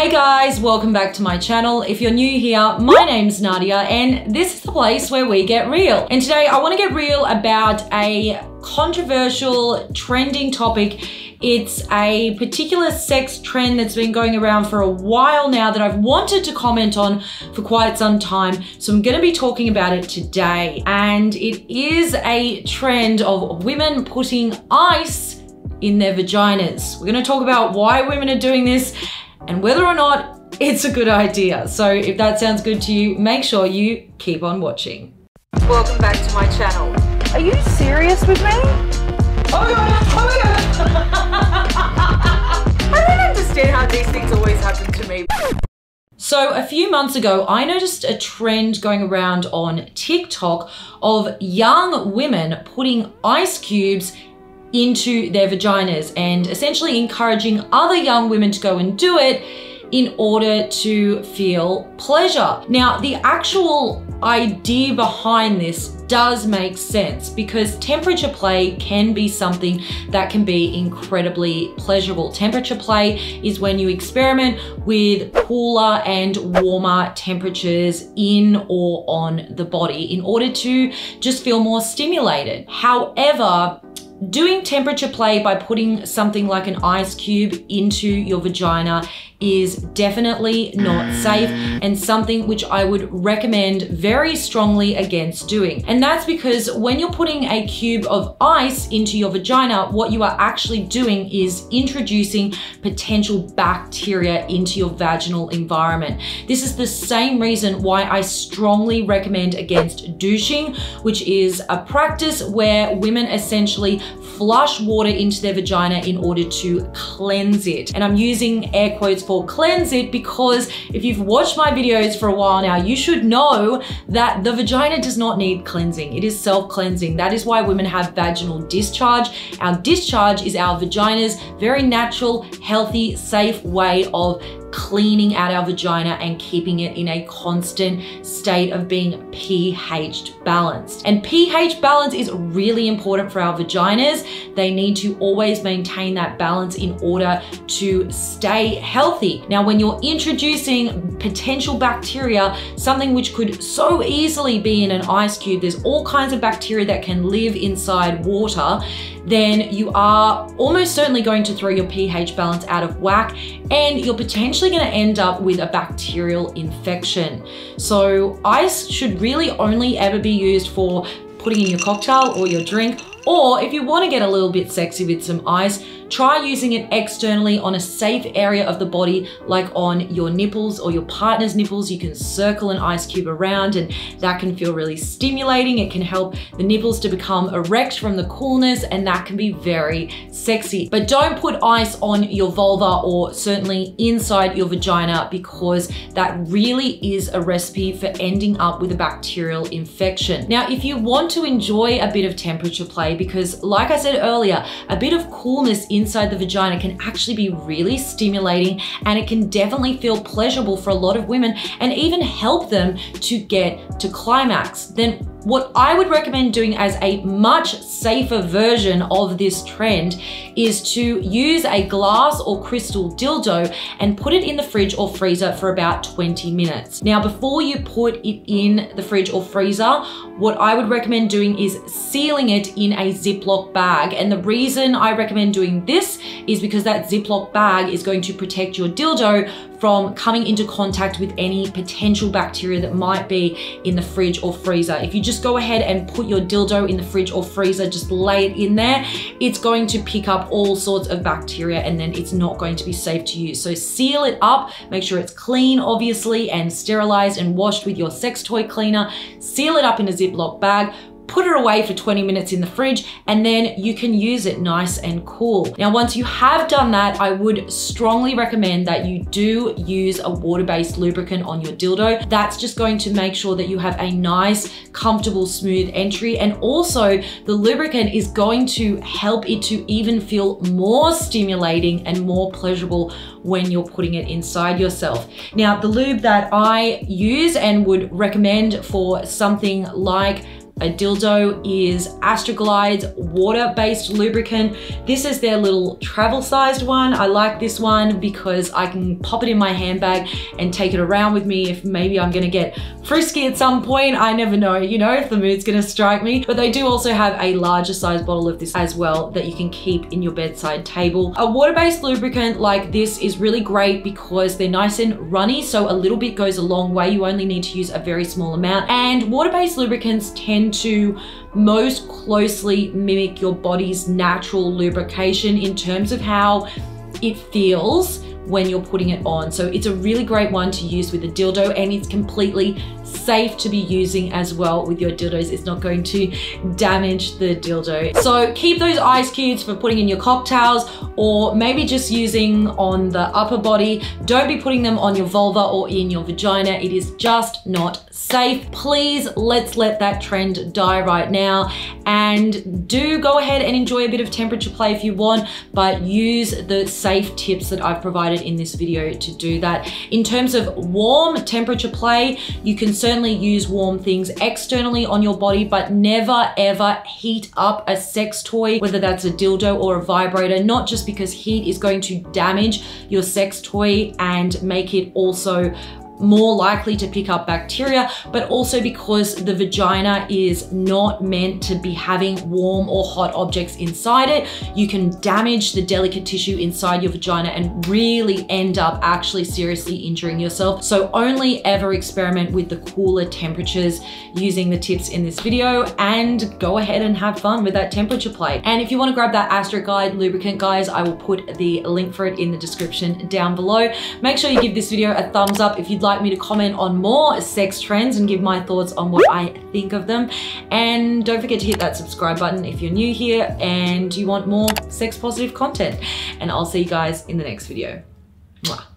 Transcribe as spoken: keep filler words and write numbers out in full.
Hey guys, welcome back to my channel. If you're new here, my name's Nadia and this is the place where we get real. And today I want to get real about a controversial, trending topic. It's a particular sex trend that's been going around for a while now that I've wanted to comment on for quite some time. So I'm going to be talking about it today. And it is a trend of women putting ice in their vaginas. We're going to talk about why women are doing this and whether or not it's a good idea. So if that sounds good to you, make sure you keep on watching. Welcome back to my channel. Are you serious with me? Oh my god, oh my god! I don't understand how these things always happen to me. So a few months ago, I noticed a trend going around on TikTok of young women putting ice cubes into their vaginas and essentially encouraging other young women to go and do it in order to feel pleasure. Now, the actual idea behind this does make sense because temperature play can be something that can be incredibly pleasurable. Temperature play is when you experiment with cooler and warmer temperatures in or on the body in order to just feel more stimulated. However, doing temperature play by putting something like an ice cube into your vagina is definitely not safe and something which I would recommend very strongly against doing. And that's because when you're putting a cube of ice into your vagina, what you are actually doing is introducing potential bacteria into your vaginal environment. This is the same reason why I strongly recommend against douching, which is a practice where women essentially flush water into their vagina in order to cleanse it. And I'm using air quotes for cleanse it because if you've watched my videos for a while now, you should know that the vagina does not need cleansing. It is self-cleansing. That is why women have vaginal discharge. Our discharge is our vagina's very natural, healthy, safe way of cleaning out our vagina and keeping it in a constant state of being pH balanced. And pH balance is really important for our vaginas. They need to always maintain that balance in order to stay healthy. Now, when you're introducing potential bacteria, something which could so easily be in an ice cube, there's all kinds of bacteria that can live inside water, then you are almost certainly going to throw your pH balance out of whack and you're potentially going to end up with a bacterial infection. So ice should really only ever be used for putting in your cocktail or your drink, or if you want to get a little bit sexy with some ice, try using it externally on a safe area of the body, like on your nipples or your partner's nipples. You can circle an ice cube around and that can feel really stimulating. It can help the nipples to become erect from the coolness and that can be very sexy. But don't put ice on your vulva or certainly inside your vagina because that really is a recipe for ending up with a bacterial infection. Now, if you want to enjoy a bit of temperature play, because like I said earlier, a bit of coolness in inside the vagina can actually be really stimulating and it can definitely feel pleasurable for a lot of women and even help them to get to climax. Then what I would recommend doing as a much safer version of this trend is to use a glass or crystal dildo and put it in the fridge or freezer for about twenty minutes. Now, before you put it in the fridge or freezer, what I would recommend doing is sealing it in a Ziploc bag. And the reason I recommend doing this is because that Ziploc bag is going to protect your dildo from coming into contact with any potential bacteria that might be in the fridge or freezer. If you just go ahead and put your dildo in the fridge or freezer, just lay it in there, it's going to pick up all sorts of bacteria and then it's not going to be safe to use. So seal it up, make sure it's clean, obviously, and sterilized and washed with your sex toy cleaner. Seal it up in a Ziploc bag, put it away for twenty minutes in the fridge, and then you can use it nice and cool. Now, once you have done that, I would strongly recommend that you do use a water-based lubricant on your dildo. That's just going to make sure that you have a nice, comfortable, smooth entry. And also the lubricant is going to help it to even feel more stimulating and more pleasurable when you're putting it inside yourself. Now, the lube that I use and would recommend for something like A dildo is Astroglide's water-based lubricant. This is their little travel-sized one. I like this one because I can pop it in my handbag and take it around with me if maybe I'm gonna get frisky at some point. I never know, you know, if the mood's gonna strike me. But they do also have a larger size bottle of this as well that you can keep in your bedside table. A water-based lubricant like this is really great because they're nice and runny, so a little bit goes a long way. You only need to use a very small amount. And water-based lubricants tend to most closely mimic your body's natural lubrication in terms of how it feels when you're putting it on. So it's a really great one to use with a dildo, and it's completely safe to be using as well with your dildos. It's not going to damage the dildo. So keep those ice cubes for putting in your cocktails, or maybe just using on the upper body. Don't be putting them on your vulva or in your vagina. It is just not safe. Please, let's let that trend die right now. And do go ahead and enjoy a bit of temperature play if you want, but use the safe tips that I've provided in this video to do that. In terms of warm temperature play, you can certainly use warm things externally on your body, but never ever heat up a sex toy, whether that's a dildo or a vibrator, not just because heat is going to damage your sex toy and make it also more likely to pick up bacteria, but also because the vagina is not meant to be having warm or hot objects inside it. You can damage the delicate tissue inside your vagina and really end up actually seriously injuring yourself. So only ever experiment with the cooler temperatures using the tips in this video, and go ahead and have fun with that temperature play. And if you want to grab that Astroglide lubricant, guys, I will put the link for it in the description down below. Make sure you give this video a thumbs up if you'd like like me to comment on more sex trends and give my thoughts on what I think of them. And don't forget to hit that subscribe button if you're new here and you want more sex positive content. And I'll see you guys in the next video. Mwah.